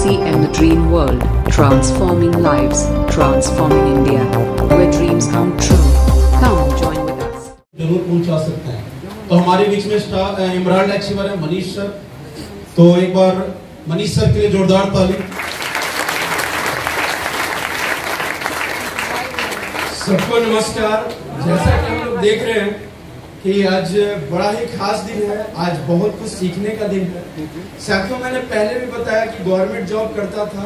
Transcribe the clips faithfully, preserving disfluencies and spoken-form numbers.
RCM the dream world, transforming lives, transforming India, where dreams come true. Come join with us. जरूर पूछा सकते हैं। तो हमारे बीच में स्टार इमराल्ड एक्सीवर है मनीष सर, तो एक बार मनीष सर के लिए जोरदार ताली। सबको नमस्कार। जैसा कि हम लोग देख रहे हैं कि आज बड़ा ही खास दिन है, आज बहुत कुछ सीखने का दिन है। साथियों, मैंने पहले भी बताया कि गवर्नमेंट जॉब करता था।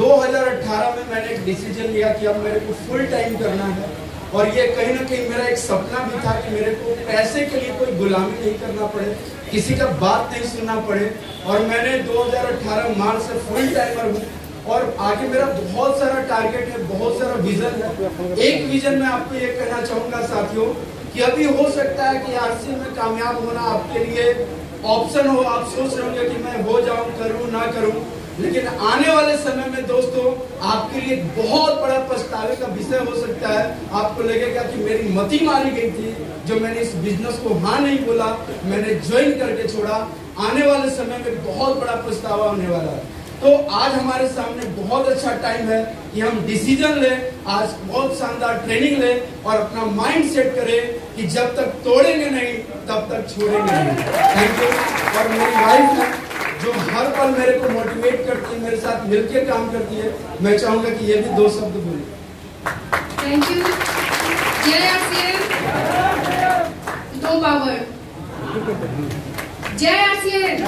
दो हज़ार अठारह में मैंने एक डिसीजन लिया कि अब मेरे को फुल टाइम करना है, और ये कहीं ना कहीं मेरा एक सपना भी था कि मेरे को पैसे के लिए कोई गुलामी नहीं करना पड़े, किसी का बात नहीं सुनना पड़े। और मैंने दो हज़ार अठारह मार्च से फुल टाइमर हूँ, और आगे मेरा बहुत सारा टारगेट है, बहुत सारा विजन है। एक विजन मैं आपको ये कहना चाहूँगा साथियों कि अभी हो सकता है कि आरसी में कामयाब होना आपके लिए ऑप्शन हो। आप सोच रहे होंगे कि मैं हो जाऊं, करूं ना करूं, लेकिन आने वाले समय में दोस्तों आपके लिए बहुत बड़ा पछतावे का विषय हो सकता है। आपको लगेगा कि मेरी मती मारी गई थी जो मैंने इस बिजनेस को हाँ नहीं बोला, मैंने ज्वाइन करके छोड़ा। आने वाले समय में बहुत बड़ा पछतावा होने वाला है। तो आज हमारे सामने बहुत अच्छा टाइम है कि हम डिसीजन लें, आज बहुत शानदार ट्रेनिंग लें और अपना माइंड सेट करें कि जब तक तोड़ेंगे नहीं तब तक छोड़ेंगे नहीं। Thank you. और मेरी वाइफ है जो हर पल मेरे को मोटिवेट करती है, मेरे साथ मिलकर काम करती है। मैं चाहूंगा कि ये भी दो शब्द बोले। Thank you. जय आरसीएम। दो पावर। जय आरसीएम।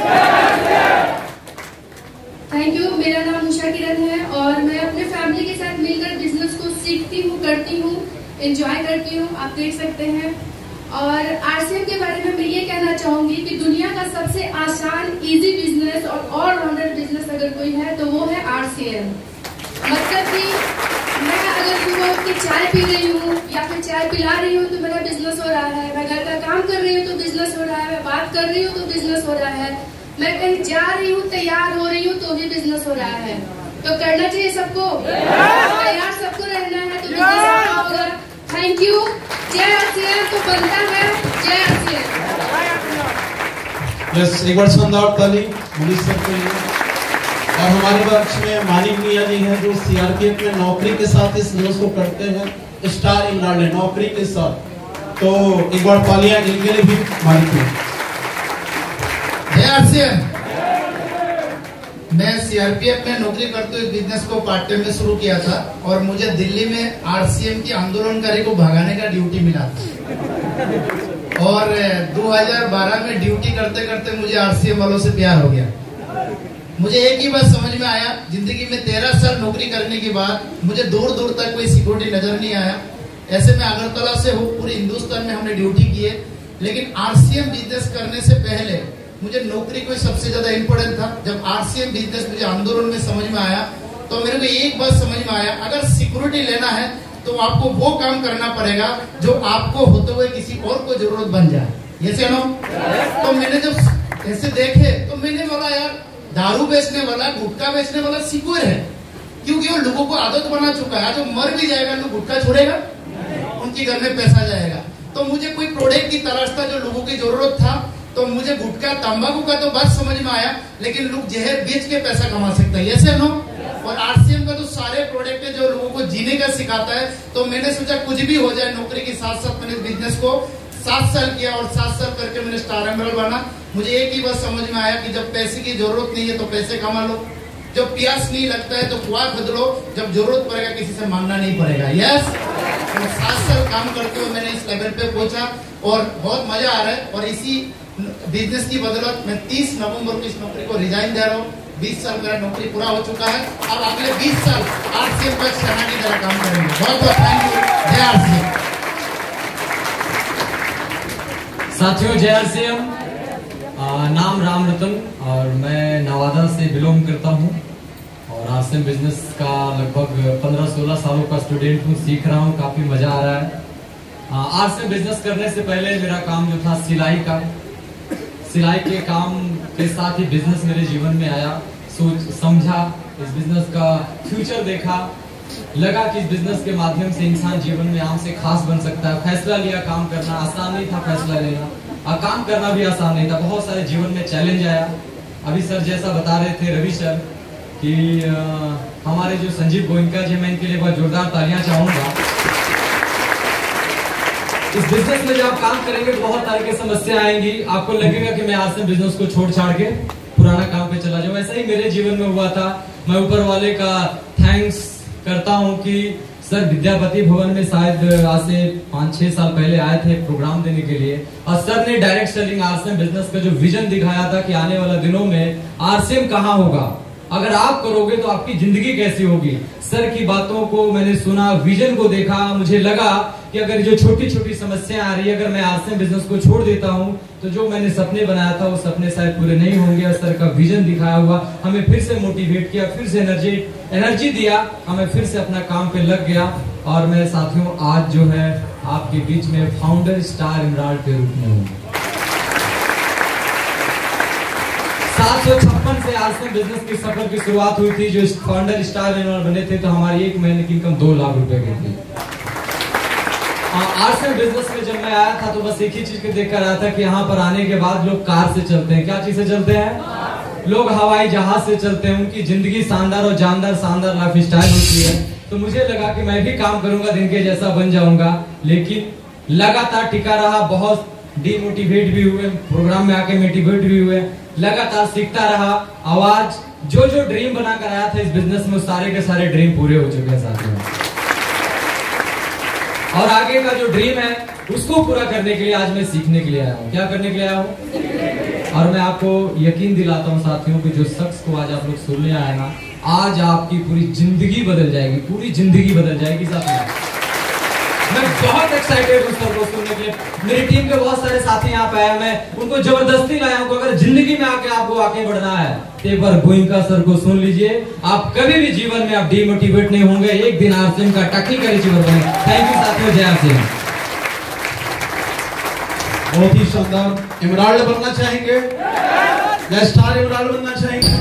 Thank you. मेरा नाम उशाकिरण है और मैं अपने फैमिली के साथ मिलकर बिजनेस को सीखती हूँ, करती हूँ, एंजॉय करती हूँ। आप देख सकते हैं। और आरसीएम के बारे में मैं ये कहना चाहूँगी कि दुनिया का सबसे आसान, इजी बिजनेस और ऑलराउंडर बिजनेस अगर कोई है तो वो है आरसीएम। मतलब कि मैं अगर युवाओं की चाय पी रही हूँ या फिर चाय पिला रही हूँ तो मेरा बिजनेस हो रहा है, मैं घर का काम कर रही हूँ तो बिजनेस हो रहा है, मैं बात कर रही हूँ तो बिजनेस हो रहा है, मैं कहीं जा रही हूँ, तैयार हो रही हूँ तो भी बिजनेस हो रहा है। तो करना चाहिए सबको, तैयार सबको रहना है तो बिजनेस होगा। Thank you. जय आरसीएम। तो बनता है जय आरसीएम। यस, एक बार शानदार ताली मनीष सर के लिए। और हमारे पास में मानिक मियां जी हैं जो सीआरपीएफ में नौकरी के साथ इस न्यूज को करते हैं। स्टार इमराल्ड नौकरी के साथ, तो एक बार तालियां इनके लिए भी मानिक। मैं सीआरपीएफ में नौकरी करते हुए बिजनेस को पार्ट टाइम में शुरू किया था और मुझे दिल्ली में आरसीएम की आंदोलनकारी को भगाने का ड्यूटी मिला था। और दो हज़ार बारह में ड्यूटी करते करते मुझे आरसीएम वालों से प्यार हो गया। मुझे एक ही बात समझ में आया, जिंदगी में तेरह साल नौकरी करने के बाद मुझे दूर दूर तक कोई सिक्योरिटी नजर नहीं आया। ऐसे में अगरतला से हो पूरे हिंदुस्तान में हमने ड्यूटी किए, लेकिन आरसीएम बिजनेस करने से पहले मुझे नौकरी को सबसे ज्यादा इम्पोर्टेंट था। जब आरसीएम बिजनेस मुझे आंदोलन में समझ में आया तो मेरे को एक बात समझ में आया, अगर सिक्योरिटी लेना है तो आपको वो काम करना पड़ेगा जो आपको होते हुए किसी और को जरूरत बन जाए। ये से नो? तो मैंने जब ऐसे देखे तो मैंने बोला यार, दारू बेचने वाला, गुटखा बेचने वाला सिक्योर है, क्योंकि वो लोगों को आदत बना चुका है। जो मर भी जाएगा तो गुटखा छोड़ेगा, उनके घर में पैसा जाएगा। तो मुझे कोई प्रोडक्ट की तलाश था जो लोगों की जरूरत था। तो मुझे गुटखा, तंबाकू का तो बात समझ में आया, लेकिन लोग जहर बेच के पैसा कमा सकते हैं। यस या नो? और आरसीएम का तो सारे प्रोडक्ट है जो लोगों को जीने का सिखाता है। तो मैंने सोचा कुछ भी हो जाए, नौकरी के साथ साथ मैंने बिजनेस को सात साल किया और सात साल करके मैंने स्टार एमरल्ड बना। मुझे एक ही बात समझ में आया कि जब पैसे की जरूरत नहीं है तो पैसे कमा लो, जब प्यास नहीं लगता है तो कुआ खुद लो, जब जरूरत पड़ेगा किसी से मांगना नहीं पड़ेगा। यस। सात साल काम करते हुए मैंने इस लेवल पे पहुंचा और बहुत मजा आ रहा है। और इसी बिजनेस की बदौलत मैं तीस नवंबर को इस नौकरी को रिजाइन दे रहा हूँ। बीस साल मेरा नौकरी पूरा हो चुका है। अब अगले बीस साल आरसीएम पर सेना की तरह काम करेंगे। बहुत बहुत थैंक यू। जय आरसीएम। साथियों, जय आरसीएम। नाम राम रतन और मैं नवादा से बिलोंग करता हूँ और आरसीएम बिजनेस का लगभग पंद्रह सोलह सालों का स्टूडेंट हूँ। सीख रहा हूँ, काफी मजा आ रहा है। आरसीएम बिजनेस करने से पहले मेरा काम जो था सिलाई का, सिलाई के काम के साथ ही बिजनेस मेरे जीवन में आया। सोच समझा, इस बिजनेस का फ्यूचर देखा, लगा कि इस बिजनेस के माध्यम से इंसान जीवन में आम से खास बन सकता है। फैसला लिया, काम करना आसान नहीं था, फैसला लेना और काम करना भी आसान नहीं था। बहुत सारे जीवन में चैलेंज आया। अभी सर जैसा बता रहे थे रवि सर कि हमारे जो संजीव गोइंका जी, मैं इनके लिए बहुत जोरदार तालियां चाहूँगा। इस बिजनेस में जब आप काम करेंगे तो बहुत तरह की समस्या आएंगी, आपको लगेगा कि मैं आज से बिजनेस को छोड़ छाड़ के पुराना काम पे चला जाऊँ। ऐसा ही मेरे जीवन में हुआ था। मैं ऊपर वाले का थैंक्स करता हूँ कि सर विद्यापति भवन में शायद आज से पाँच छः साल पहले आए थे प्रोग्राम देने के लिए, और सर ने डायरेक्ट सेलिंग आरसीएम बिजनेस का जो विजन दिखाया था कि आने वाला दिनों में आरसीएम कहाँ होगा, अगर आप करोगे तो आपकी जिंदगी कैसी होगी। सर की बातों को मैंने सुना, विजन को देखा, मुझे लगा कि अगर जो छोटी छोटी समस्याएं आ रही है, अगर मैं आरसीएम बिजनेस को छोड़ देता हूँ तो जो मैंने सपने बनाया था वो सपने शायद पूरे नहीं होंगे। और सर का विजन दिखाया हुआ हमें फिर से मोटिवेट किया, फिर से एनर्जी एनर्जी दिया, हमें फिर से अपना काम पे लग गया। और मैं साथियों आज जो है आपके बीच में फाउंडर स्टार इमराल्ड के रूप में हूँ। सात सौ छप्पन से आरसीएम बिजनेस के सफर की शुरुआत हुई थी। जो फाउंडर स्टार इमराल्ड बने थे तो हमारी एक महीने की इनकम दो लाख रुपए की थी। आरसीएम बिजनेस में जब मैं आया था तो बस एक ही चीज के देख कर आया था कि यहाँ पर आने के बाद लोग कार से चलते हैं। क्या चीज से चलते हैं? लोग हवाई जहाज से चलते हैं। उनकी जिंदगी शानदार और जानदार शानदार लाइफ स्टाइल होती है। तो मुझे लगा कि मैं भी काम करूंगा, दिन के जैसा बन जाऊंगा, लेकिन लगातार टिका रहा। बहुत डिमोटिवेट भी हुए, प्रोग्राम में आके मोटिवेट भी हुए, लगातार सीखता रहा। आवाज जो जो ड्रीम बना कर आया था इस बिजनेस में सारे के सारे ड्रीम पूरे हो चुके हैं साथियों, और आगे का जो ड्रीम है उसको पूरा करने के लिए आज मैं सीखने के लिए आया हूँ। क्या करने के लिए आया हूँ? और मैं आपको यकीन दिलाता हूँ साथियों कि जो शख्स को आज आप लोग सुनने आए ना, आज आपकी पूरी जिंदगी बदल जाएगी, पूरी जिंदगी बदल जाएगी साथियों। मैं बहुत एक्साइटेड हूँ सबको सुनने के लिए। मेरी टीम के बहुत सारे साथी यहाँ पे आए, मैं उनको जबरदस्ती लाया हूँ। अगर जिंदगी में आके आपको आगे बढ़ना है तो एक बार गोइंका सर को सुन लीजिए, आप कभी भी जीवन में आप डिमोटिवेट नहीं होंगे। एक दिन आरसीएम का टेक्निकल अचीवर बने। थैंक यू साथियों, जय आरसीएम। बहुत ही शानदार इमराल्ड बनना चाहेंगे, जय स्टार इमराल्ड बनना चाहेंगे।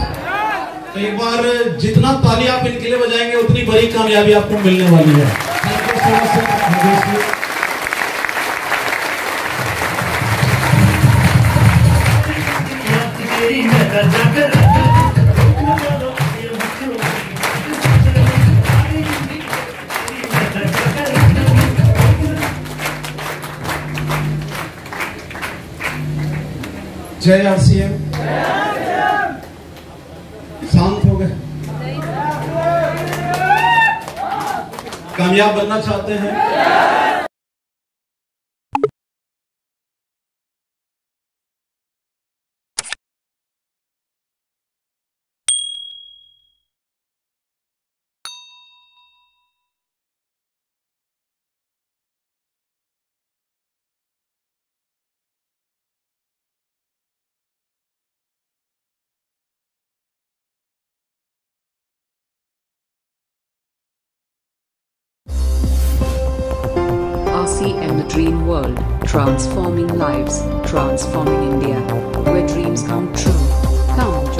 तो एक बार जितना ताली आप इनके लिए बजाएंगे उतनी बड़ी कामयाबी आपको मिलने वाली है। Thank you so much sir. जय आरसीएम। शांत हो गए, कामयाब बनना चाहते हैं। RCM, the dream world, transforming lives, transforming India, where dreams come true. Come.